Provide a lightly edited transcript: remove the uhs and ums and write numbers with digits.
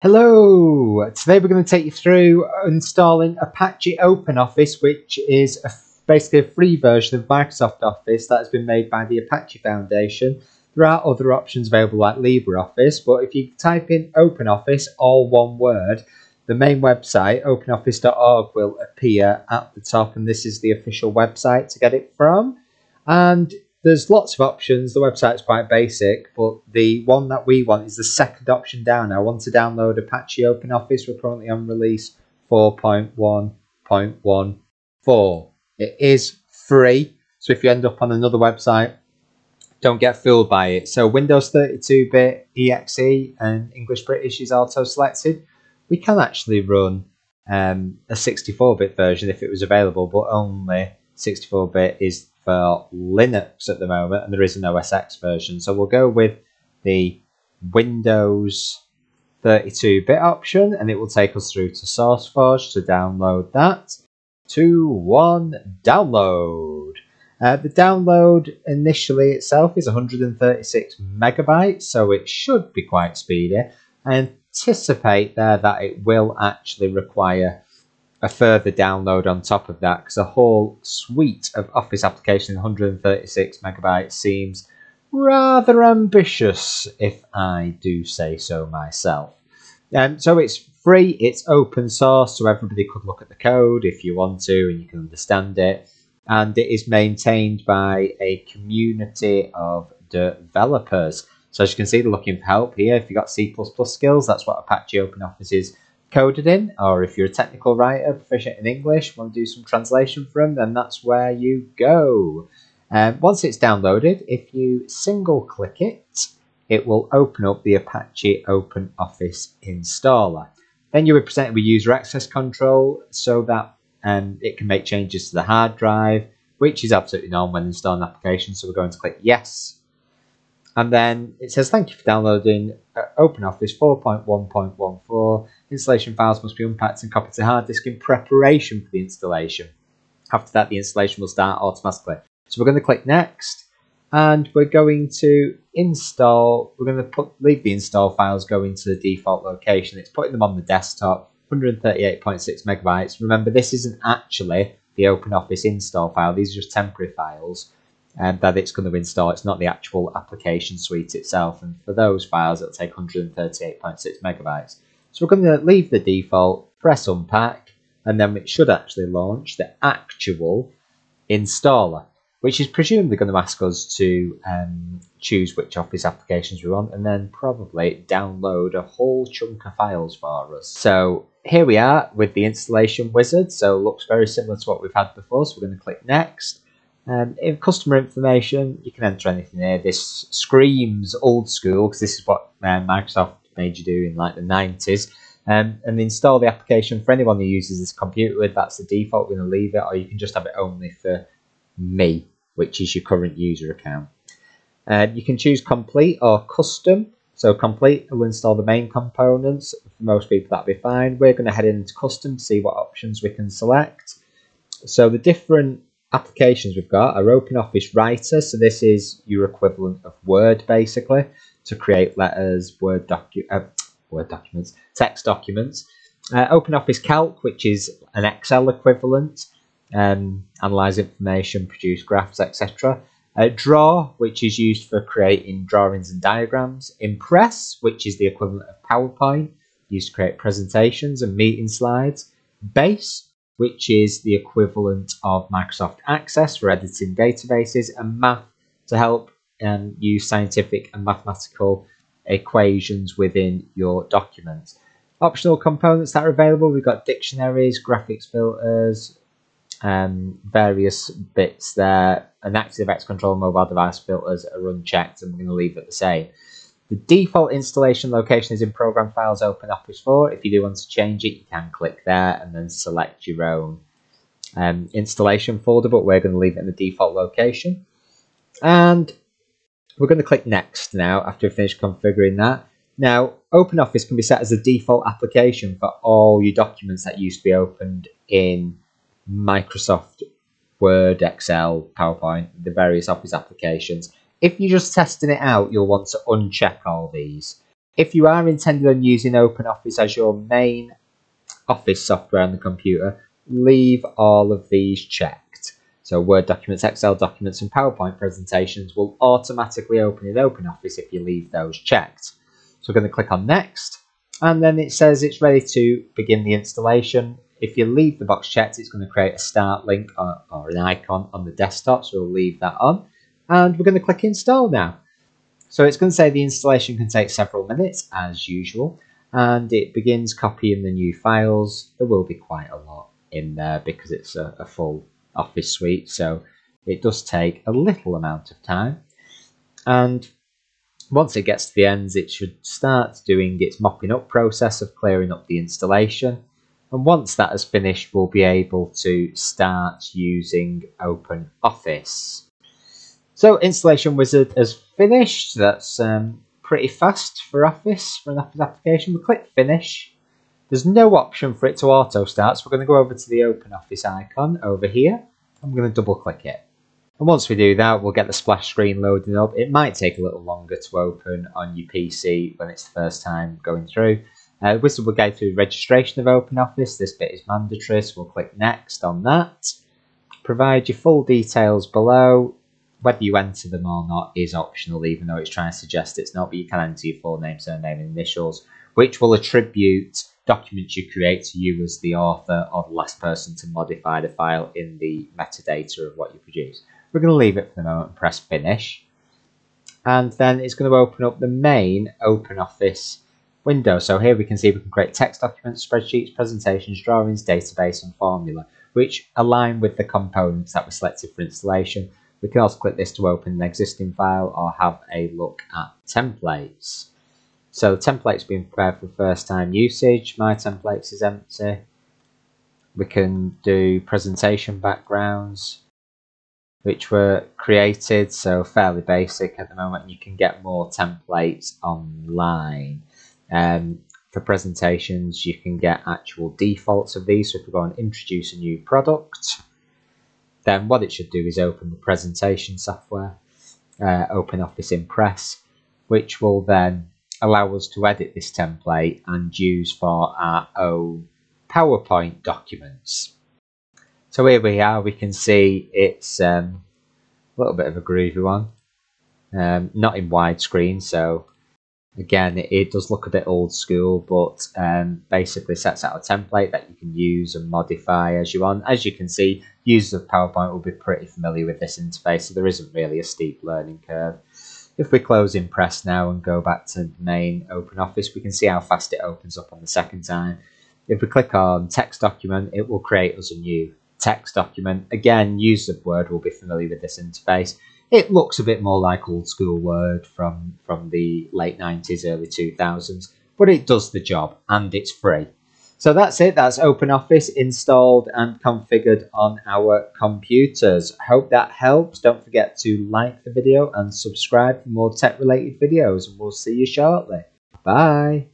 Hello! Today we're going to take you through installing Apache OpenOffice, which is basically a free version of Microsoft Office that has been made by the Apache Foundation. There are other options available like LibreOffice, but if you type in OpenOffice, all one word, the main website, openoffice.org, will appear at the top, and this is the official website to get it from. And there's lots of options. The website's quite basic, but the one that we want is the second option down. I want to download Apache OpenOffice. We're currently on release 4.1.14. It is free, so if you end up on another website, don't get fooled by it. So Windows 32-bit, EXE, and English British is auto-selected. We can actually run a 64-bit version if it was available, but only 64-bit is for Linux at the moment, and there is an OS X version, so we'll go with the Windows 32-bit option, and it will take us through to SourceForge to download that. 2.1 download. The download initially itself is 136 megabytes, so it should be quite speedy. I anticipate there that it will actually require a further download on top of that, because a whole suite of Office applications in 136 megabytes seems rather ambitious, if I do say so myself. So it's free, it's open source, so everybody could look at the code if you want to and you can understand it, and it is maintained by a community of developers. So as you can see, they're looking for help here. If you've got C++ skills, that's what Apache OpenOffice is coded in, or if you're a technical writer, proficient in English, want to do some translation for them, then that's where you go. Once it's downloaded, if you single click it, it will open up the Apache OpenOffice installer. Then you'll be presented with user access control, so that it can make changes to the hard drive, which is absolutely normal when installing an application, so we're going to click yes. And then it says, thank you for downloading OpenOffice 4.1.14. Installation files must be unpacked and copied to hard disk in preparation for the installation. After that, the installation will start automatically. So we're going to click next, and we're going to install. We're going to leave the install files going to the default location. It's putting them on the desktop, 138.6 megabytes. Remember, this isn't actually the OpenOffice install file. These are just temporary files that it's going to install. It's not the actual application suite itself, and for those files it'll take 138.6 megabytes. So we're going to leave the default, press unpack, and then it should actually launch the actual installer, which is presumably going to ask us to choose which Office applications we want, and then probably download a whole chunk of files for us. So here we are with the installation wizard, so it looks very similar to what we've had before, so we're going to click next. In customer information, you can enter anything here. This screams old school, because this is what Microsoft made you do in like the 90s. And install the application for anyone who uses this computer with. That's the default, we're going to leave it, or you can just have it only for me, which is your current user account. You can choose complete or custom. So complete will install the main components. For most people, that'll be fine. We're going to head into custom to see what options we can select. So the different applications we've got are OpenOffice Writer, so this is your equivalent of Word, basically, to create letters, Word documents, text documents. OpenOffice Calc, which is an Excel equivalent, analyze information, produce graphs, etc. Draw, which is used for creating drawings and diagrams. Impress, which is the equivalent of PowerPoint, used to create presentations and meeting slides. Base, which is the equivalent of Microsoft Access for editing databases, and Math to help use scientific and mathematical equations within your documents. Optional components that are available, we've got dictionaries, graphics filters, various bits there, and ActiveX Control mobile device filters are unchecked, and we're going to leave it the same. The default installation location is in Program Files OpenOffice 4. If you do want to change it, you can click there and then select your own installation folder, but we're going to leave it in the default location. And we're going to click Next now after we've finished configuring that. Now, OpenOffice can be set as a default application for all your documents that used to be opened in Microsoft Word, Excel, PowerPoint, the various Office applications. If you're just testing it out, you'll want to uncheck all these. If you are intended on using OpenOffice as your main office software on the computer, leave all of these checked. So Word documents, Excel documents and PowerPoint presentations will automatically open in OpenOffice if you leave those checked. So we're going to click on Next, and then it says it's ready to begin the installation. If you leave the box checked, it's going to create a start link or an icon on the desktop, so we'll leave that on. And we're going to click Install now. So it's going to say the installation can take several minutes, as usual, and it begins copying the new files. There will be quite a lot in there because it's a full Office suite, so it does take a little amount of time. And once it gets to the end, it should start doing its mopping up process of clearing up the installation. And once that is finished, we'll be able to start using OpenOffice. So installation wizard has finished. That's pretty fast for Office, for an Office application. We click finish. There's no option for it to auto start, so we're going to go over to the OpenOffice icon over here. I'm going to double click it. And once we do that, we'll get the splash screen loading up. It might take a little longer to open on your PC when it's the first time going through. The wizard will guide through registration of OpenOffice. This bit is mandatory, so we'll click Next on that. Provide your full details below. Whether you enter them or not is optional, even though it's trying to suggest it's not, but you can enter your full name, surname, and initials, which will attribute documents you create to you as the author or the last person to modify the file in the metadata of what you produce. We're going to leave it for the moment and press Finish. And then it's going to open up the main OpenOffice window. So here we can see we can create text documents, spreadsheets, presentations, drawings, database and formula, which align with the components that were selected for installation. We can also click this to open an existing file or have a look at templates. So the template's been prepared for first time usage. My templates is empty. We can do presentation backgrounds, which were created, so fairly basic at the moment. You can get more templates online. For presentations, you can get actual defaults of these. So if we go and introduce a new product, then what it should do is open the presentation software, OpenOffice Impress, which will then allow us to edit this template and use for our own PowerPoint documents. So here we are, we can see it's a little bit of a groovy one, not in widescreen, so again it does look a bit old school, but basically sets out a template that you can use and modify as you want. As you can see, users of PowerPoint will be pretty familiar with this interface, so there isn't really a steep learning curve. If we close Impress now and go back to main OpenOffice, we can see how fast it opens up on the second time. If we click on text document, it will create us a new text document. Again, users of Word will be familiar with this interface. It looks a bit more like old school Word from the late 90s, early 2000s, but it does the job and it's free. So that's it. That's OpenOffice installed and configured on our computers. Hope that helps. Don't forget to like the video and subscribe for more tech related videos, and we'll see you shortly. Bye.